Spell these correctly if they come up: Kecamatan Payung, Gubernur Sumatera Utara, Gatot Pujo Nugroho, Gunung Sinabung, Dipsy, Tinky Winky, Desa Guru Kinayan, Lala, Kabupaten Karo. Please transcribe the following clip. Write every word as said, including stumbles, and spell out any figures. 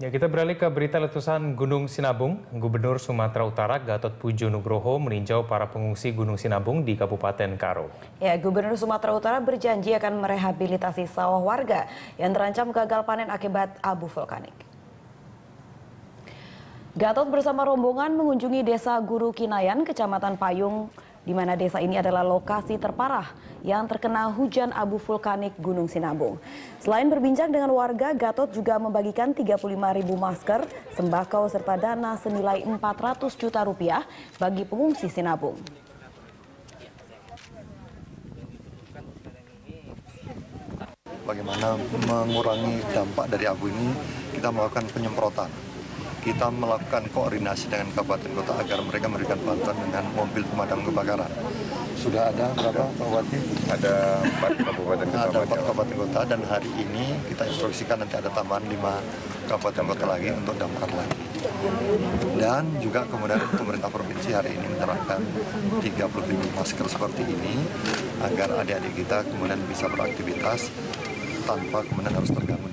Ya, kita beralih ke berita letusan Gunung Sinabung. Gubernur Sumatera Utara Gatot Pujo Nugroho meninjau para pengungsi Gunung Sinabung di Kabupaten Karo. Ya, Gubernur Sumatera Utara berjanji akan merehabilitasi sawah warga yang terancam gagal panen akibat abu vulkanik. Gatot bersama rombongan mengunjungi Desa Guru Kinayan, Kecamatan Payung, di mana desa ini adalah lokasi terparah yang terkena hujan abu vulkanik Gunung Sinabung. Selain berbincang dengan warga, Gatot juga membagikan tiga puluh lima ribu masker, sembako serta dana senilai empat ratus juta rupiah bagi pengungsi Sinabung. Bagaimana mengurangi dampak dari abu ini? Kita melakukan penyemprotan. Kita melakukan koordinasi dengan kabupaten kota agar mereka memberikan bantuan dengan mobil pemadam kebakaran. Sudah ada berapa, Pak Wati? Ada empat kabupaten kota. Ada empat kabupaten kota dan hari ini kita instruksikan nanti ada tambahan lima kabupaten kota lagi untuk damkar lagi. Dan juga kemudian pemerintah provinsi hari ini menerapkan tiga puluh ribu masker seperti ini agar adik-adik kita kemudian bisa beraktivitas tanpa kemudian harus terganggu